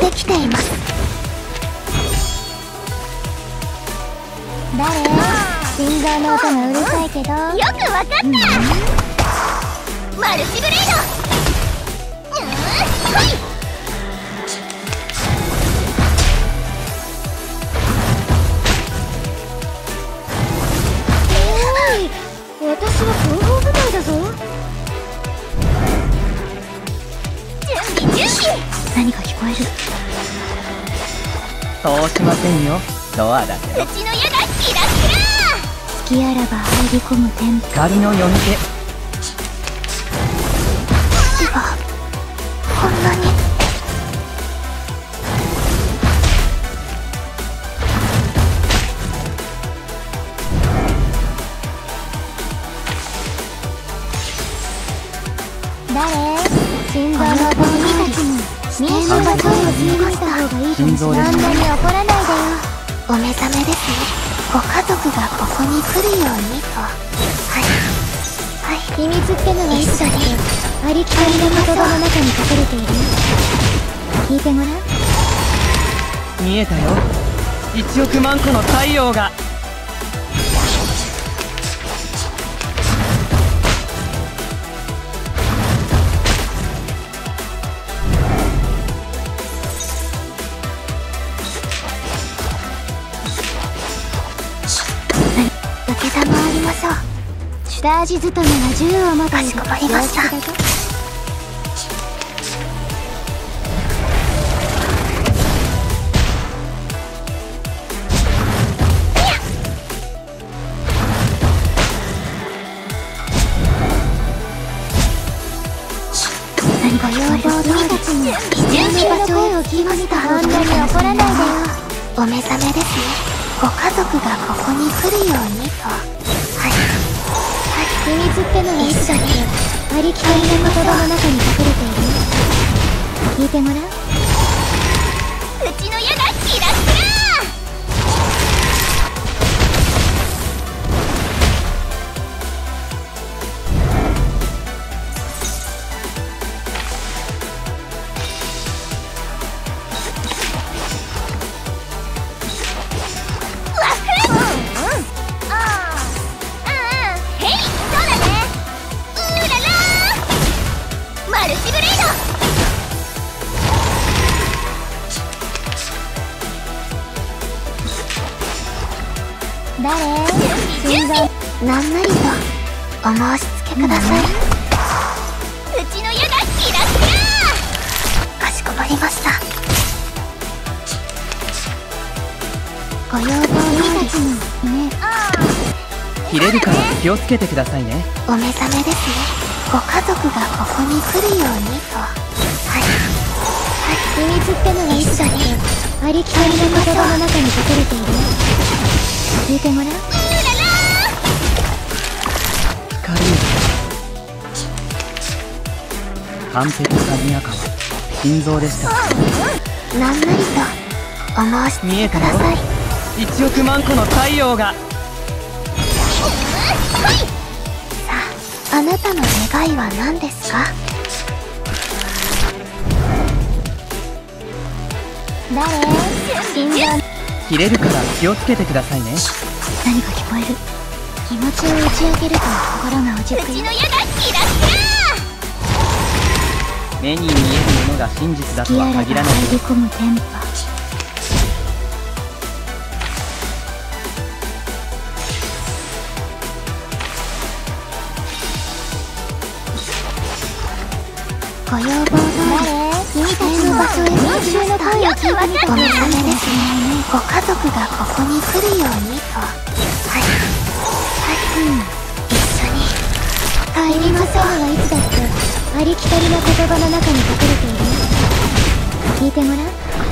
できています。誰？心臓の音がうるさいけどよくわかった、マルチブレイド、来い。私は後方部隊だぞ。準備何か聞こえる。そうしませんよ、ドアだけど。うちの矢がキラキラ。隙あらば入り込む天敵。光の夜逃げ。あ、こんなに。心臓のボンビたちも民衆は声を自由にした方がいいかもしれない。そんなに怒らないでよ。お目覚めですね。ご家族がここに来るようにと。はいはい、秘密ってのが一緒にありきたりの言葉の中に隠れている。聞いてごらん。見えたよ、1億万個の太陽が。ラージ勤めが銃を持たずかしこまりました。ご要望の人たちに家の場所へを聞いました。そんなに怒らないでよ。お目覚めですね。ご家族がここに来るようにと。秘密ってのが一緒にありきたりな言葉の中に隠れている。聞いてもらう。うちの矢がキラキなんなりとお申し付けください。うちの矢がキラキラ。かしこまりました。ご要望に立ちにね。切れるから気をつけてくださいね。お目覚めですね。ご家族がここに来るようにと。はいはい、秘密ってのが一緒にありきたりの言葉の中に隠れている。聞いてもらう。完璧かにやかは心臓でした。なんなりと思わせてください。見えたよ、1億万個の太陽が。さあ、あなたの願いは何ですか？誰？心臓。切れるから気をつけてくださいね。何か聞こえる。気持ちを打ち上げると心が落ち着く。うちの矢がキラキラ。目に見えるものが真実だとは限らない。入り込む電波。ご要望の君たちの場所へ夢中の声を聞いてみて。ごめんなさいですね。ご家族がここに来るようにと。はいはい、一緒に帰りましょうはいつだってありきたりの言葉の中に隠れている。聞いてもらう。